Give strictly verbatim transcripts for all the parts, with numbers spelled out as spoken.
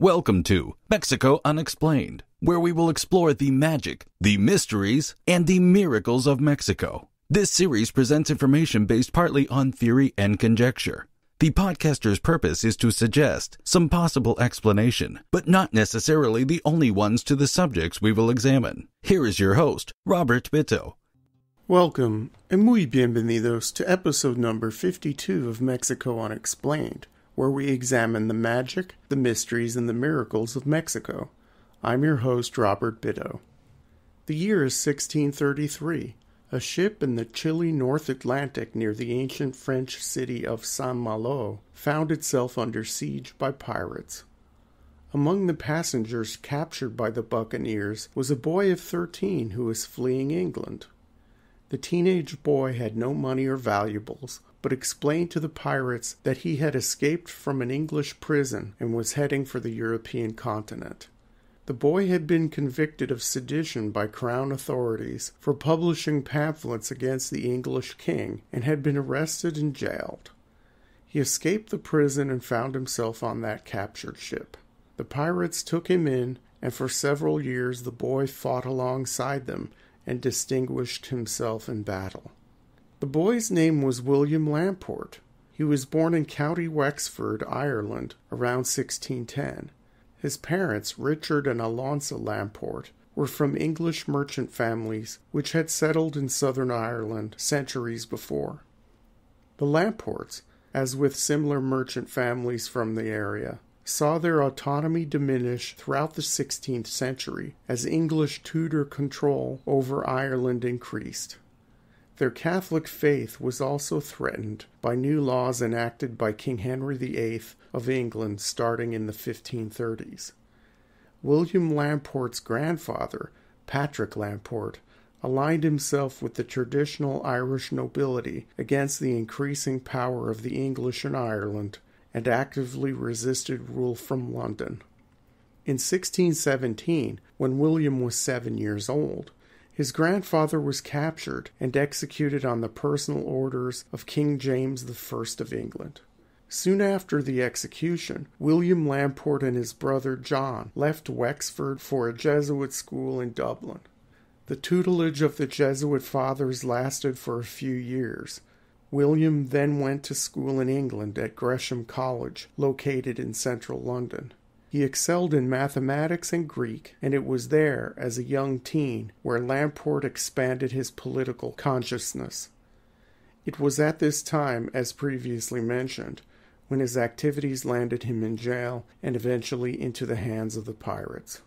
Welcome to Mexico Unexplained, where we will explore the magic, the mysteries, and the miracles of Mexico. This series presents information based partly on theory and conjecture. The podcaster's purpose is to suggest some possible explanation, but not necessarily the only ones to the subjects we will examine. Here is your host, Robert Bitto. Welcome, and muy bienvenidos to episode number fifty-two of Mexico Unexplained, where we examine the magic, the mysteries, and the miracles of Mexico. I'm your host, Robert Bitto. The year is sixteen thirty-three. A ship in the chilly North Atlantic near the ancient French city of Saint Malo found itself under siege by pirates. Among the passengers captured by the buccaneers was a boy of thirteen who was fleeing England. The teenage boy had no money or valuables, but explained to the pirates that he had escaped from an English prison and was heading for the European continent. The boy had been convicted of sedition by crown authorities for publishing pamphlets against the English king and had been arrested and jailed. He escaped the prison and found himself on that captured ship. The pirates took him in, and for several years the boy fought alongside them and distinguished himself in battle. The boy's name was William Lamport. He was born in County Wexford, Ireland, around sixteen ten. His parents, Richard and Alonza Lamport, were from English merchant families which had settled in southern Ireland centuries before. The Lamports, as with similar merchant families from the area, saw their autonomy diminish throughout the sixteenth century as English Tudor control over Ireland increased. Their Catholic faith was also threatened by new laws enacted by King Henry the eighth of England starting in the fifteen thirties. William Lamport's grandfather, Patrick Lamport, aligned himself with the traditional Irish nobility against the increasing power of the English in Ireland and actively resisted rule from London. In sixteen seventeen, when William was seven years old, his grandfather was captured and executed on the personal orders of King James the First of England. Soon after the execution, William Lamport and his brother John left Wexford for a Jesuit school in Dublin. The tutelage of the Jesuit fathers lasted for a few years. William then went to school in England at Gresham College, located in central London. He excelled in mathematics and Greek, and it was there, as a young teen, where Lamport expanded his political consciousness. It was at this time, as previously mentioned, when his activities landed him in jail and eventually into the hands of the pirates.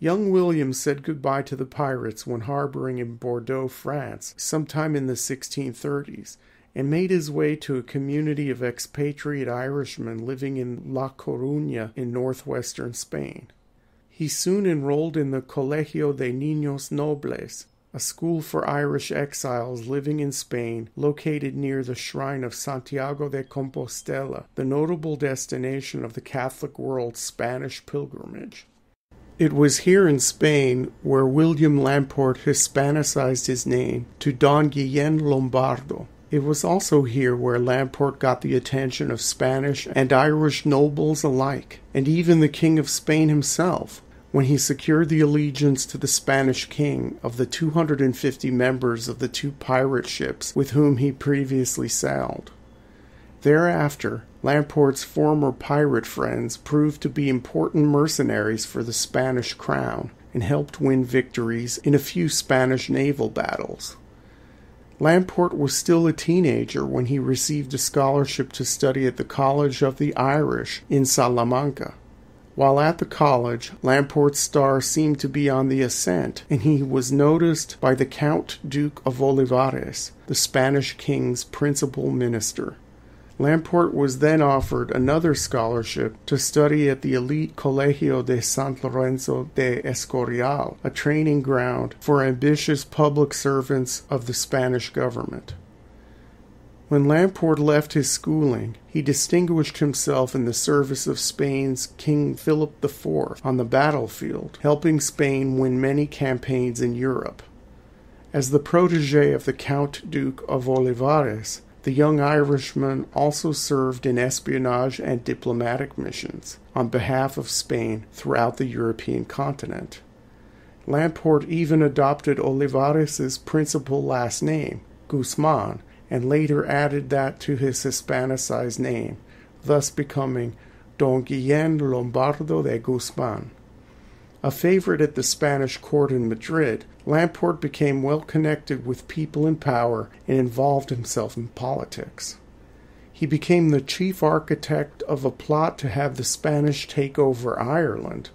Young William said goodbye to the pirates when harboring in Bordeaux, France, sometime in the sixteen thirties, and made his way to a community of expatriate Irishmen living in La Coruña in northwestern Spain. He soon enrolled in the Colegio de Niños Nobles, a school for Irish exiles living in Spain located near the shrine of Santiago de Compostela, the notable destination of the Catholic world's Spanish pilgrimage. It was here in Spain where William Lamport Hispanicized his name to Don Guillén Lombardo. It was also here where Lamport got the attention of Spanish and Irish nobles alike, and even the King of Spain himself, when he secured the allegiance to the Spanish king of the two hundred fifty members of the two pirate ships with whom he previously sailed. Thereafter, Lamport's former pirate friends proved to be important mercenaries for the Spanish crown and helped win victories in a few Spanish naval battles. Lamport was still a teenager when he received a scholarship to study at the College of the Irish in Salamanca. While at the college, Lamport's star seemed to be on the ascent, and he was noticed by the Count Duke of Olivares, the Spanish king's principal minister. Lamport was then offered another scholarship to study at the elite Colegio de San Lorenzo de Escorial, a training ground for ambitious public servants of the Spanish government. When Lamport left his schooling, he distinguished himself in the service of Spain's King Philip the Fourth on the battlefield, helping Spain win many campaigns in Europe. As the protege of the Count Duke of Olivares, The young Irishman also served in espionage and diplomatic missions on behalf of Spain throughout the European continent. Lamport even adopted Olivares' principal last name, Guzmán, and later added that to his Hispanicized name, thus becoming Don Guillén Lombardo de Guzmán. A favorite at the Spanish court in Madrid, Lamport became well connected with people in power and involved himself in politics. He became the chief architect of a plot to have the Spanish take over Ireland,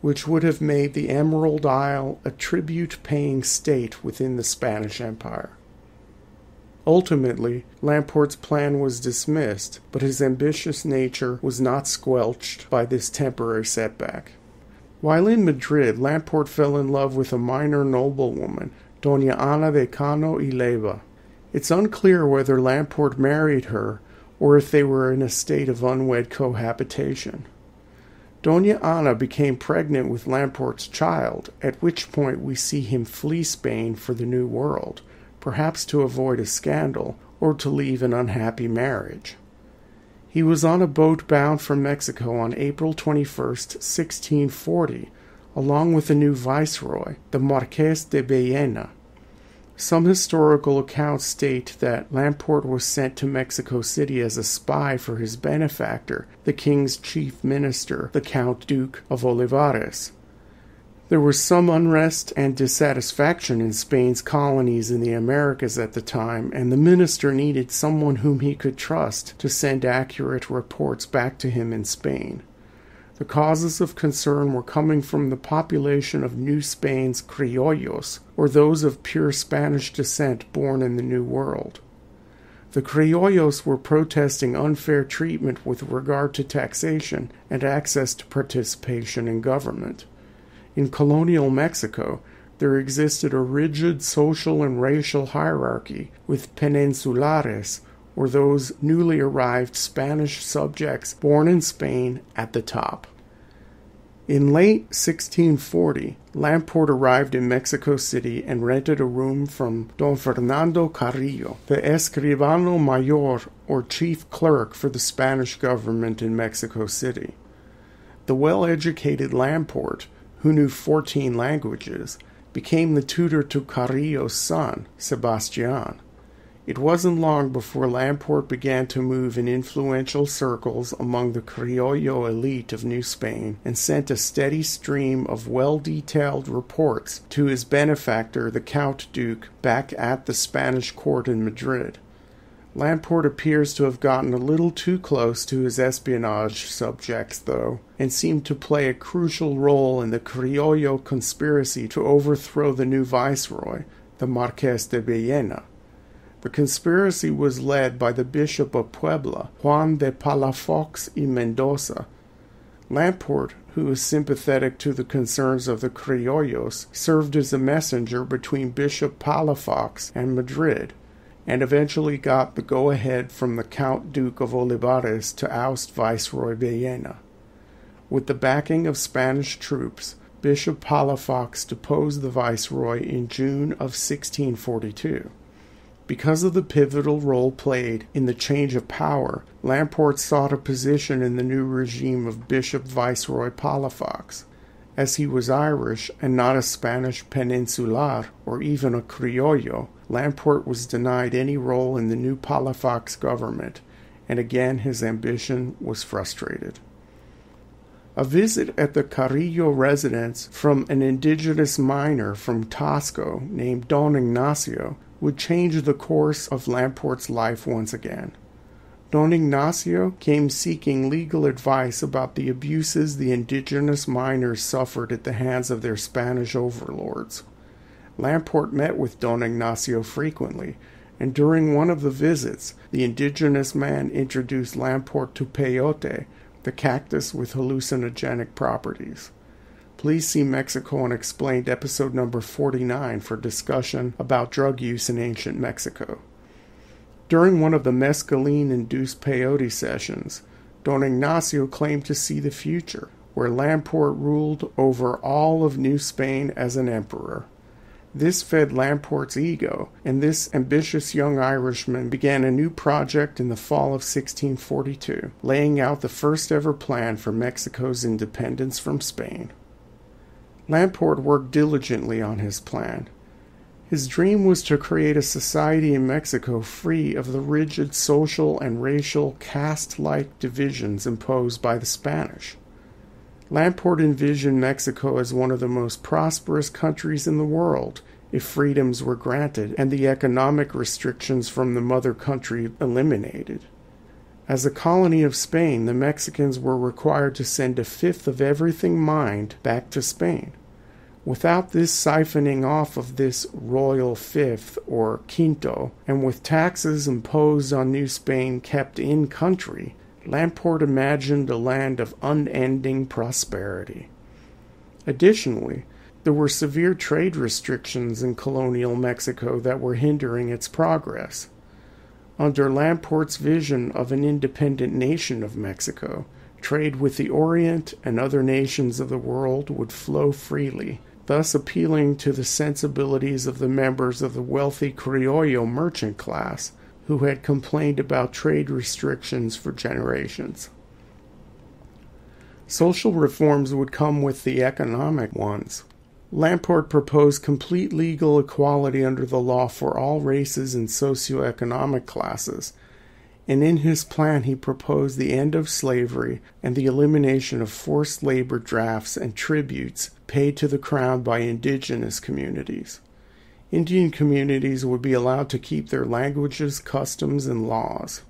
which would have made the Emerald Isle a tribute-paying state within the Spanish Empire. Ultimately, Lamport's plan was dismissed, but his ambitious nature was not squelched by this temporary setback. While in Madrid, Lamport fell in love with a minor noblewoman, Doña Ana de Cano y Leyva. It's unclear whether Lamport married her or if they were in a state of unwed cohabitation. Doña Ana became pregnant with Lamport's child, at which point we see him flee Spain for the New World, perhaps to avoid a scandal or to leave an unhappy marriage. He was on a boat bound for Mexico on April twenty-first, sixteen forty, along with a new viceroy, the Marqués de Villena. Some historical accounts state that Lamport was sent to Mexico City as a spy for his benefactor, the king's chief minister, the Count Duke of Olivares. There was some unrest and dissatisfaction in Spain's colonies in the Americas at the time, and the minister needed someone whom he could trust to send accurate reports back to him in Spain. The causes of concern were coming from the population of New Spain's criollos, or those of pure Spanish descent born in the New World. The criollos were protesting unfair treatment with regard to taxation and access to participation in government. In colonial Mexico, there existed a rigid social and racial hierarchy with peninsulares, or those newly arrived Spanish subjects born in Spain, at the top. In late sixteen forty, Lamport arrived in Mexico City and rented a room from Don Fernando Carrillo, the Escribano Mayor, or chief clerk for the Spanish government in Mexico City. The well-educated Lamport, who knew fourteen languages, became the tutor to Carrillo's son, Sebastian. It wasn't long before Lamport began to move in influential circles among the criollo elite of New Spain and sent a steady stream of well-detailed reports to his benefactor, the Count Duke, back at the Spanish court in Madrid. Lamport appears to have gotten a little too close to his espionage subjects, though, and seemed to play a crucial role in the criollo conspiracy to overthrow the new viceroy, the Marques de Villena. The conspiracy was led by the Bishop of Puebla, Juan de Palafox y Mendoza. Lamport, who was sympathetic to the concerns of the criollos, served as a messenger between Bishop Palafox and Madrid, and eventually got the go-ahead from the Count Duke of Olivares to oust Viceroy Villena. With the backing of Spanish troops, Bishop Palafox deposed the Viceroy in June of sixteen forty-two. Because of the pivotal role played in the change of power, Lamport sought a position in the new regime of Bishop Viceroy Palafox. As he was Irish and not a Spanish peninsular or even a criollo, Lamport was denied any role in the new Palafox government, and again his ambition was frustrated. A visit at the Carrillo residence from an indigenous miner from Tosco named Don Ignacio would change the course of Lamport's life once again. Don Ignacio came seeking legal advice about the abuses the indigenous miners suffered at the hands of their Spanish overlords. Lamport met with Don Ignacio frequently, and during one of the visits, the indigenous man introduced Lamport to peyote, the cactus with hallucinogenic properties. Please see Mexico Unexplained episode number forty-nine for discussion about drug use in ancient Mexico. During one of the mescaline-induced peyote sessions, Don Ignacio claimed to see the future, where Lamport ruled over all of New Spain as an emperor. This fed Lamport's ego, and this ambitious young Irishman began a new project in the fall of sixteen forty-two, laying out the first ever plan for Mexico's independence from Spain. Lamport worked diligently on his plan. His dream was to create a society in Mexico free of the rigid social and racial caste-like divisions imposed by the Spanish. Lamport envisioned Mexico as one of the most prosperous countries in the world if freedoms were granted and the economic restrictions from the mother country eliminated. As a colony of Spain, the Mexicans were required to send a fifth of everything mined back to Spain. Without this siphoning off of this royal fifth, or quinto, and with taxes imposed on New Spain kept in country, Lamport imagined a land of unending prosperity. Additionally, there were severe trade restrictions in colonial Mexico that were hindering its progress. Under Lamport's vision of an independent nation of Mexico, trade with the Orient and other nations of the world would flow freely, thus appealing to the sensibilities of the members of the wealthy Criollo merchant class who had complained about trade restrictions for generations. Social reforms would come with the economic ones. Lamport proposed complete legal equality under the law for all races and socioeconomic classes, and in his plan he proposed the end of slavery and the elimination of forced labor drafts and tributes paid to the crown by indigenous communities. Indian communities would be allowed to keep their languages, customs, and laws.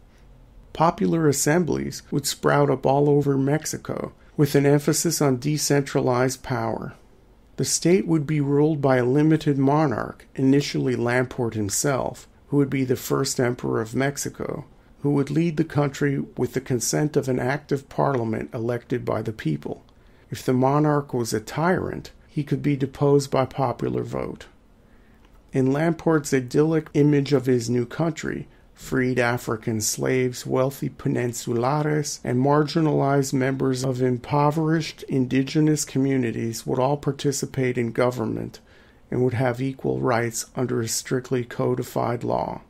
Popular assemblies would sprout up all over Mexico, with an emphasis on decentralized power. The state would be ruled by a limited monarch, initially Lamport himself, who would be the first emperor of Mexico, who would lead the country with the consent of an active parliament elected by the people. If the monarch was a tyrant, he could be deposed by popular vote. In Lamport's idyllic image of his new country, freed African slaves, wealthy peninsulares, and marginalized members of impoverished indigenous communities would all participate in government and would have equal rights under a strictly codified law.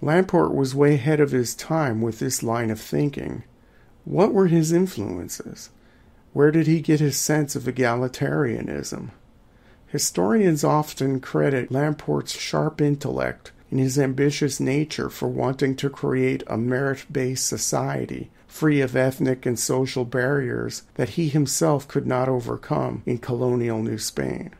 Lamport was way ahead of his time with this line of thinking. What were his influences? Where did he get his sense of egalitarianism? Historians often credit Lamport's sharp intellect and his ambitious nature for wanting to create a merit-based society free of ethnic and social barriers that he himself could not overcome in colonial New Spain.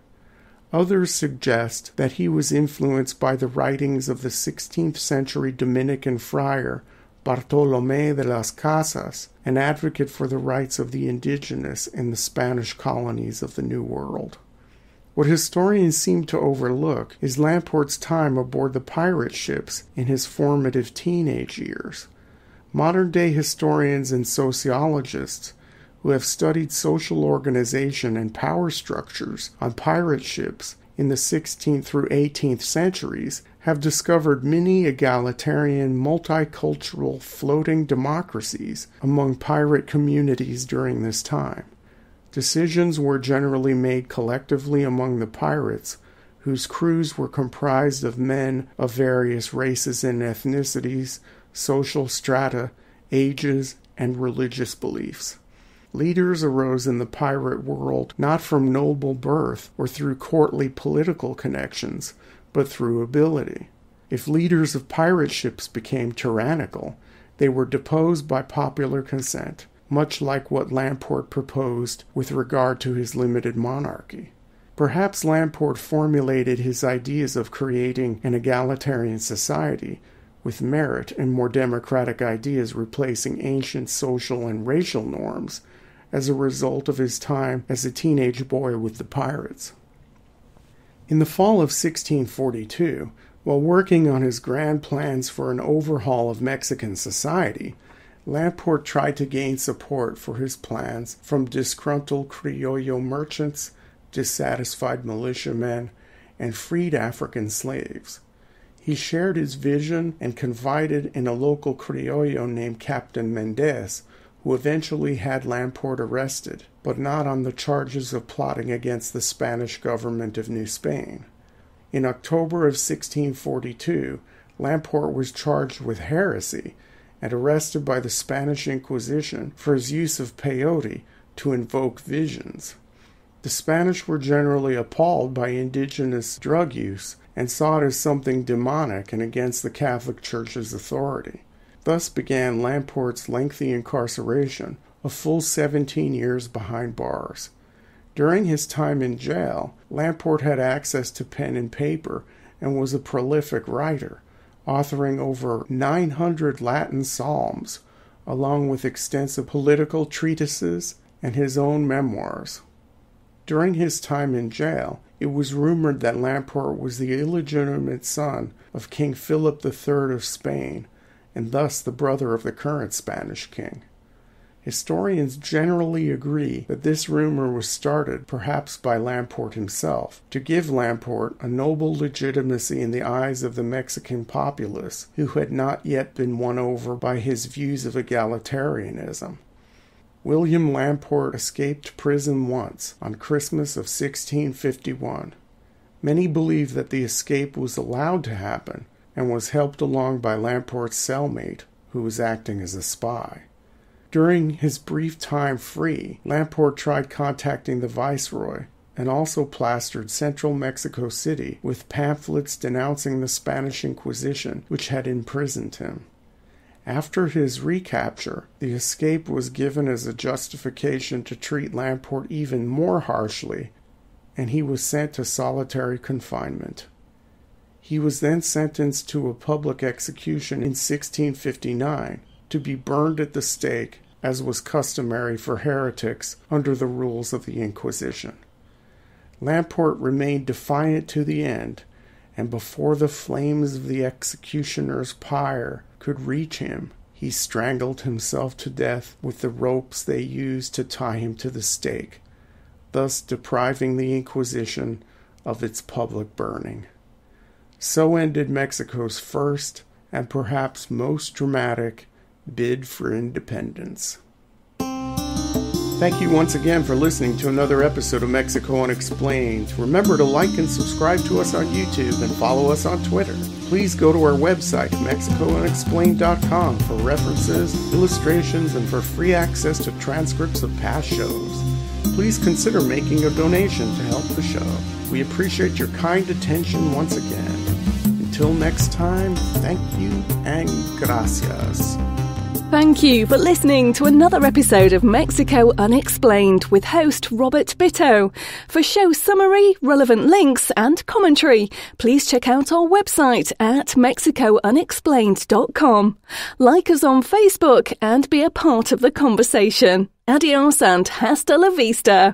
Others suggest that he was influenced by the writings of the sixteenth century Dominican friar Bartolomé de las Casas, an advocate for the rights of the indigenous in the Spanish colonies of the New World. What historians seem to overlook is Lamport's time aboard the pirate ships in his formative teenage years. Modern-day historians and sociologists who have studied social organization and power structures on pirate ships in the sixteenth through eighteenth centuries have discovered many egalitarian, multicultural, floating democracies among pirate communities during this time. Decisions were generally made collectively among the pirates, whose crews were comprised of men of various races and ethnicities, social strata, ages, and religious beliefs. Leaders arose in the pirate world not from noble birth or through courtly political connections, but through ability. If leaders of pirate ships became tyrannical, they were deposed by popular consent, much like what Lamport proposed with regard to his limited monarchy. Perhaps Lamport formulated his ideas of creating an egalitarian society with merit and more democratic ideas replacing ancient social and racial norms as a result of his time as a teenage boy with the pirates. In the fall of sixteen forty-two, while working on his grand plans for an overhaul of Mexican society, Lamport tried to gain support for his plans from disgruntled Criollo merchants, dissatisfied militiamen, and freed African slaves. He shared his vision and confided in a local Criollo named Captain Mendez, who eventually had Lamport arrested, but not on the charges of plotting against the Spanish government of New Spain. In October of sixteen forty-two, Lamport was charged with heresy and arrested by the Spanish Inquisition for his use of peyote to invoke visions. The Spanish were generally appalled by indigenous drug use and saw it as something demonic and against the Catholic Church's authority. Thus began Lamport's lengthy incarceration, a full seventeen years behind bars. During his time in jail, Lamport had access to pen and paper and was a prolific writer, authoring over nine hundred Latin psalms, along with extensive political treatises and his own memoirs. During his time in jail, it was rumored that Lamport was the illegitimate son of King Philip the Third of Spain, and thus the brother of the current Spanish king. Historians generally agree that this rumor was started, perhaps by Lamport himself, to give Lamport a noble legitimacy in the eyes of the Mexican populace, who had not yet been won over by his views of egalitarianism. William Lamport escaped prison once, on Christmas of sixteen fifty-one. Many believe that the escape was allowed to happen, and was helped along by Lamport's cellmate, who was acting as a spy. During his brief time free, Lamport tried contacting the viceroy, and also plastered central Mexico City with pamphlets denouncing the Spanish Inquisition, which had imprisoned him. After his recapture, the escape was given as a justification to treat Lamport even more harshly, and he was sent to solitary confinement. He was then sentenced to a public execution in sixteen fifty-nine, to be burned at the stake, as was customary for heretics under the rules of the Inquisition. Lamport remained defiant to the end, and before the flames of the executioner's pyre could reach him, he strangled himself to death with the ropes they used to tie him to the stake, thus depriving the Inquisition of its public burning. So ended Mexico's first, and perhaps most dramatic, bid for independence. Thank you once again for listening to another episode of Mexico Unexplained. Remember to like and subscribe to us on YouTube and follow us on Twitter. Please go to our website, Mexico Unexplained dot com, for references, illustrations, and for free access to transcripts of past shows. Please consider making a donation to help the show. We appreciate your kind attention once again. Until next time, thank you and gracias. Thank you for listening to another episode of Mexico Unexplained with host Robert Bitto. For show summary, relevant links and commentary, please check out our website at Mexico Unexplained dot com. Like us on Facebook and be a part of the conversation. Adios and hasta la vista.